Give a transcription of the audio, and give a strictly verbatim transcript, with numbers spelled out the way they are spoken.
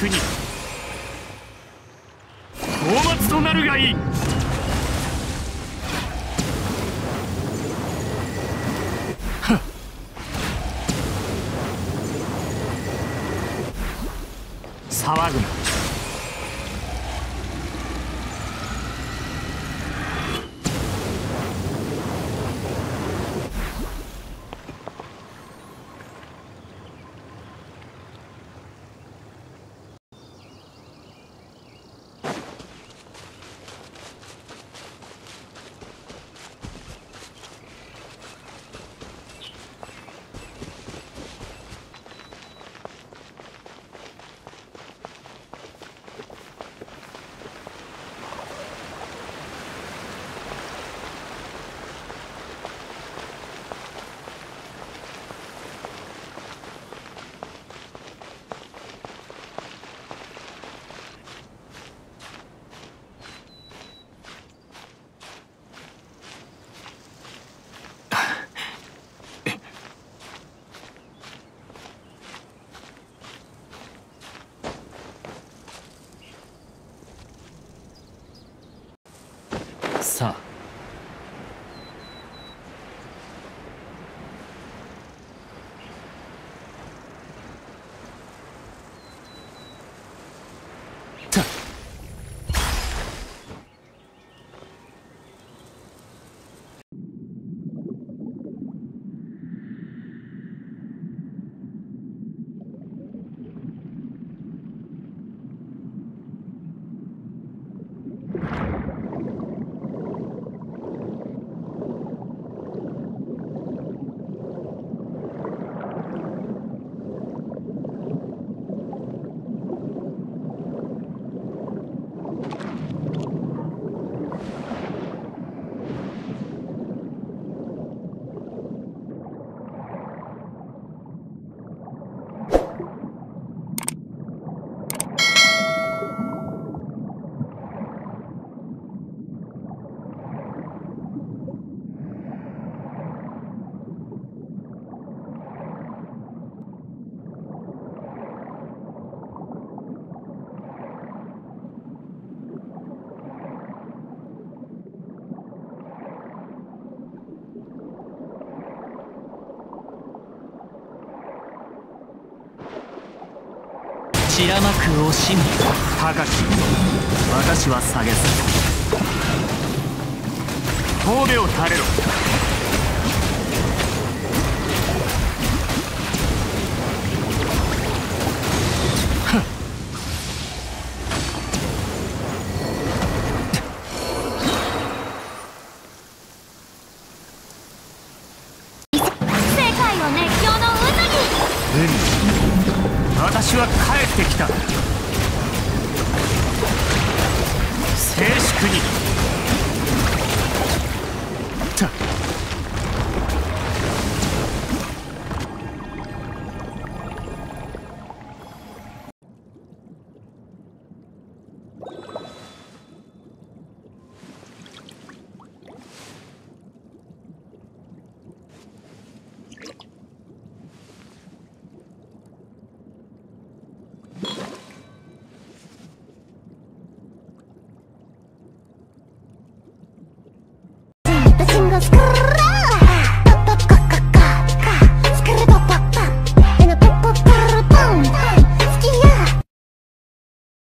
国討伐となるがいい。騒ぐな。さあ白幕を惜しむ。高き私は下げず、神戸を垂れろ。世界を熱狂の渦に。海、私は帰ってきた。静粛に。Let's go.